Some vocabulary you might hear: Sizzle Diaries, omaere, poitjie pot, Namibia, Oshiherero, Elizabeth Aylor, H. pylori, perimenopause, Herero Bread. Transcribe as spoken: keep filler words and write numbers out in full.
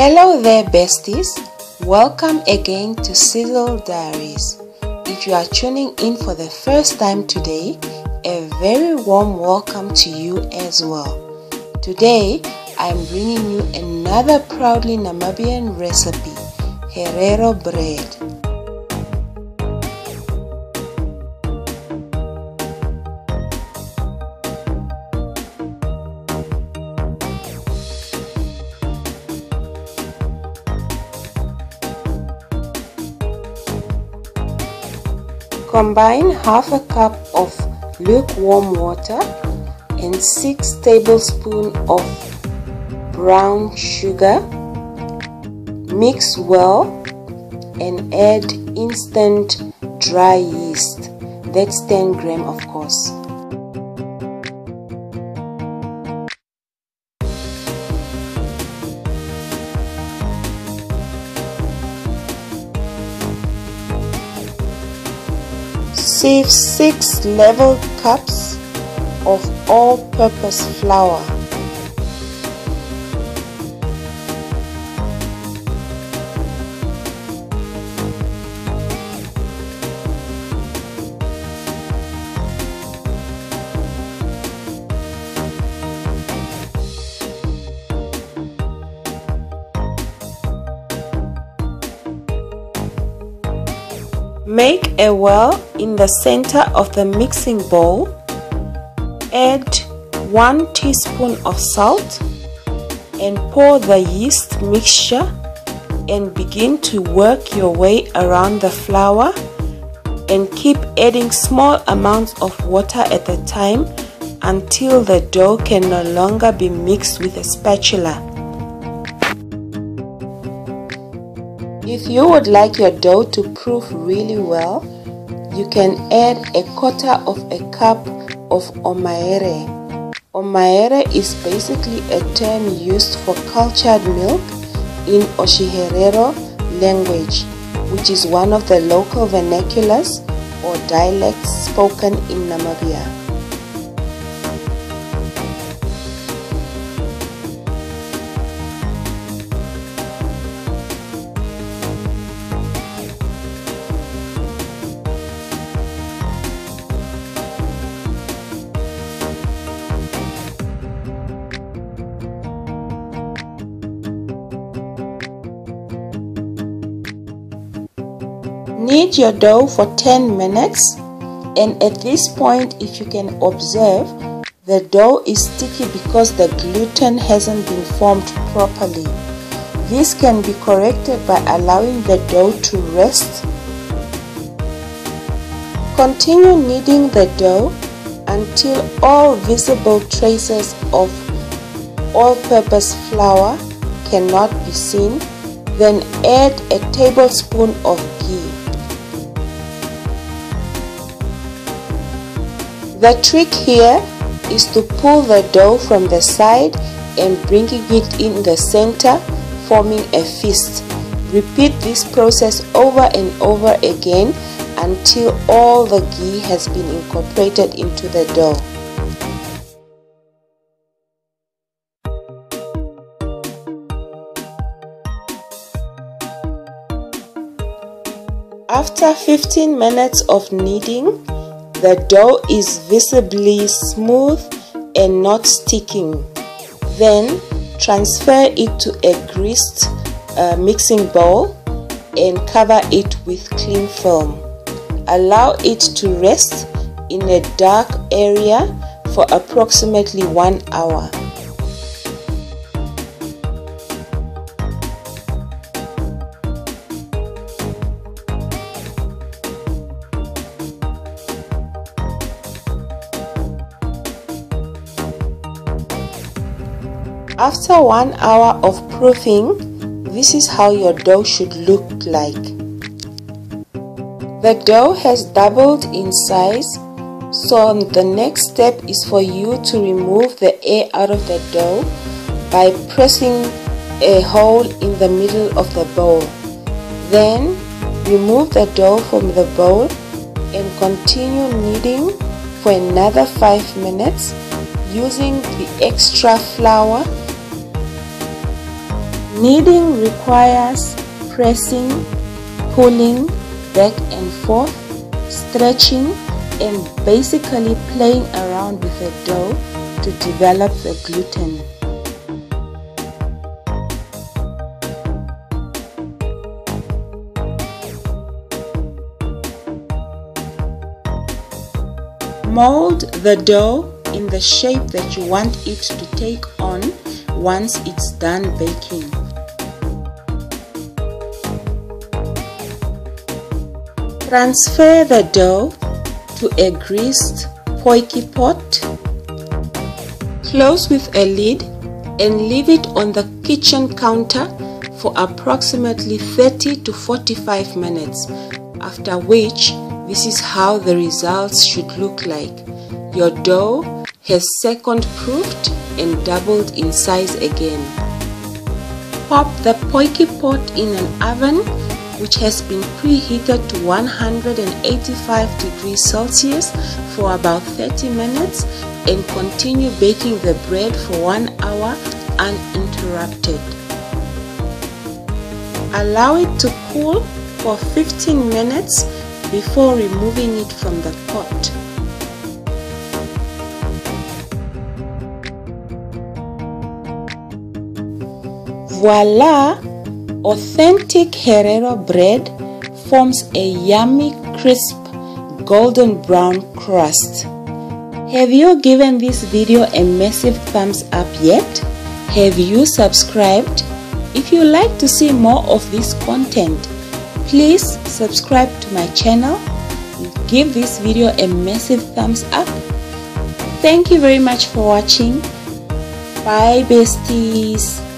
Hello there, besties. Welcome again to Sizzle Diaries. If you are tuning in for the first time today, a very warm welcome to you as well. Today, I'm bringing you another proudly Namibian recipe, Herero bread. Combine half a cup of lukewarm water and six tablespoons of brown sugar. Mix well and add instant dry yeast. That's ten grams, of course. Sieve six level cups of all-purpose flour. Make a well in the center of the mixing bowl. Add one teaspoon of salt and pour the yeast mixture and begin to work your way around the flour and keep adding small amounts of water at a time until the dough can no longer be mixed with a spatula. If you would like your dough to proof really well, you can add a quarter of a cup of omaere. Omaere is basically a term used for cultured milk in Oshiherero language, which is one of the local vernaculars or dialects spoken in Namibia. Knead your dough for ten minutes, and at this point, if you can observe, the dough is sticky because the gluten hasn't been formed properly. This can be corrected by allowing the dough to rest. Continue kneading the dough until all visible traces of all-purpose flour cannot be seen, then add a tablespoon of ghee. The trick here is to pull the dough from the side and bringing it in the center, forming a fist. Repeat this process over and over again until all the ghee has been incorporated into the dough. After fifteen minutes of kneading, the dough is visibly smooth and not sticking. Then transfer it to a greased uh, mixing bowl and cover it with cling film. Allow it to rest in a dark area for approximately one hour. After one hour of proofing, this is how your dough should look like. The dough has doubled in size, so the next step is for you to remove the air out of the dough by pressing a hole in the middle of the bowl. Then remove the dough from the bowl and continue kneading for another five minutes using the extra flour. Kneading requires pressing, pulling back and forth, stretching, and basically playing around with the dough to develop the gluten. Mold the dough in the shape that you want it to take on once it's done baking. Transfer the dough to a greased poitjie pot. Close with a lid and leave it on the kitchen counter for approximately thirty to forty-five minutes, after which this is how the results should look like. Your dough has second proofed and doubled in size again. Pop the poitjie pot in an oven which has been preheated to one hundred eighty-five degrees Celsius for about thirty minutes and continue baking the bread for one hour uninterrupted. Allow it to cool for fifteen minutes before removing it from the pot. Voila! Authentic Herero bread forms a yummy, crisp, golden brown crust. Have you given this video a massive thumbs up yet? Have you subscribed? If you like to see more of this content, please subscribe to my channel. Give this video a massive thumbs up. Thank you very much for watching. Bye besties.